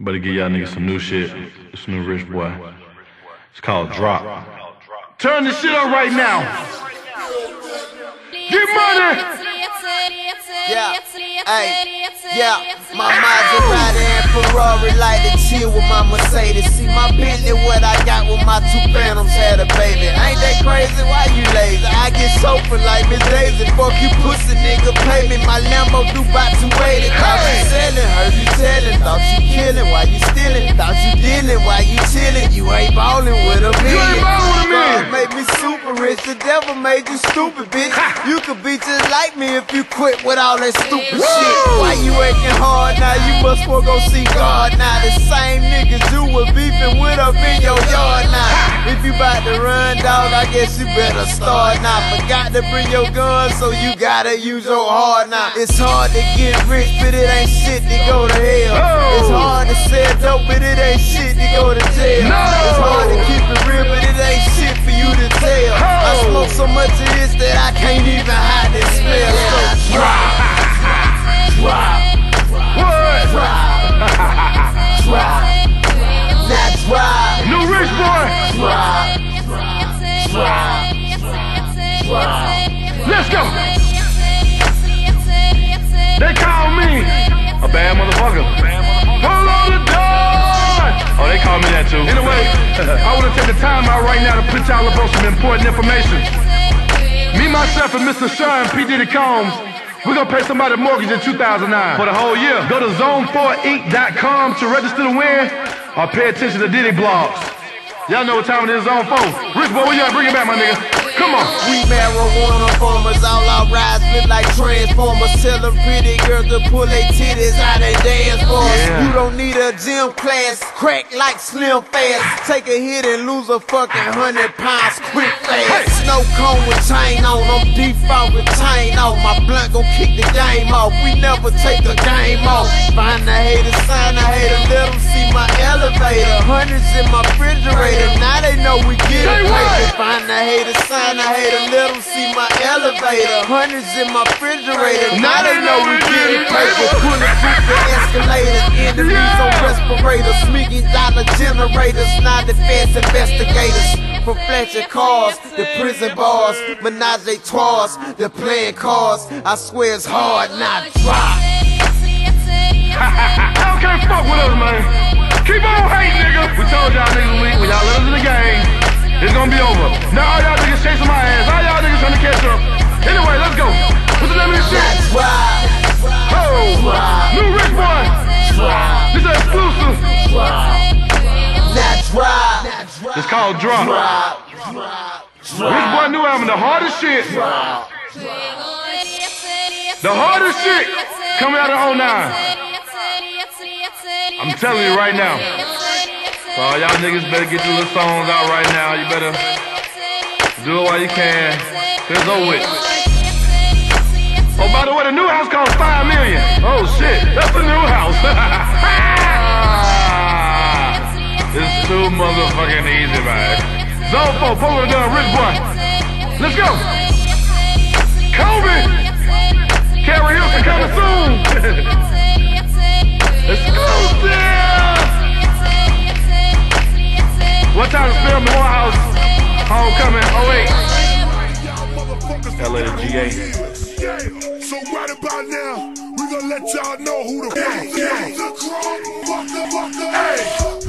Better give y'all niggas some new shit. This new Rich Boy. It's called Drop. Turn this shit up right now. Get money. Yeah. Ay. Yeah. My Maserati and Ferrari like to chill with my Mercedes. See my Bentley, what I got with my two Phantoms had a baby. Ain't that crazy? Why you lazy? I get sofa like Miss Daisy. Fuck you pussy nigga, pay me. My Lambo do about 280. Thought you selling, heard you telling. Thought you killing, why you stealing? Thought you dealing, why you chilling? You ain't ballin' with a million. God made me super rich, the devil made you stupid, bitch. You could be just like me if you quit with all that stupid shit. Why you working hard now? You must well go see God now. The same niggas you were beefing with up in your yard now. If you bout to run, dog, I guess you better start now. Forgot to bring your gun, so you gotta use your heart now. It's hard to get rich, but it ain't shit to go to hell. It's hard to sell dope, but it ain't shit to go to jail. It's hard to keep it real, but it ain't shit for you to tell. I smoke so much of this that I can't even hide this smell. So drop, drop, what? Drop, drop, now drop. New Rich Boy. Drop, drop, drop. Let's go. They call me a bad motherfucker. Polo Dunn. Oh, they call me that too. Anyway. I want to take the time out right now to put y'all up on some important information. Me, myself, and Mr. Sean P. Diddy Combs, we're going to pay somebody a mortgage in 2009 for the whole year. Go to zone4inc.com to register to win or pay attention to Diddy blogs. Y'all know what time it is, Zone 4. Rich Boy, where you at? Bring it back, my nigga. Come on. We marijuana farmers, all our rides look like Transformers. Telling pretty girls to pull their titties out and dance for us. You don't need a gym class, crack like Slim Fast. Take a hit and lose a fucking 100 pounds quick fast. Hey. Snow cone with chain on, I'm default with chain off. My blunt gon' kick the game off, we never take the game off. Find the hater, sign the hater, let them see my elevator. Hundreds in my refrigerator, now they know we get it. Find the hater, sign I hate a little, see my elevator. Hundreds in my refrigerator. Now they know we getting paper. Pulling through the escalators. Enemies on respirators. Sneaking dollar generators. Not the fast investigators. From flashing cars, the prison bars, menage a trois, the playing cars. I swear it's hard not drop. I don't care fuck with us, man. Keep on hating, nigga. We told y'all niggas when y'all let us in the game, it's gonna be over. Now all y'all niggas chasing my ass. All y'all niggas trying to catch up. Anyway, let's go. What's the name of this shit? That's right. Oh, right. New Rich Boy. That's right. This is exclusive. That's right. That's right. It's called Drop. Rich Boy new album, the hardest shit. Drop. The hardest shit coming out of 09. I'm telling you right now. So y'all niggas better get your little songs out right now. You better do it while you can. There's no wit. Oh, by the way, the new house costs $5 million. Oh shit, that's the new house. It's too motherfucking easy, man. Zone 4, Polo Dunn, Rich Boy. Let's go. Kobe. Kerry Houston coming soon. Exclusive. What time is filmed in Morehouse? Homecoming, 08. LA to GA. So right about now, we gonna let y'all know who the fuck is.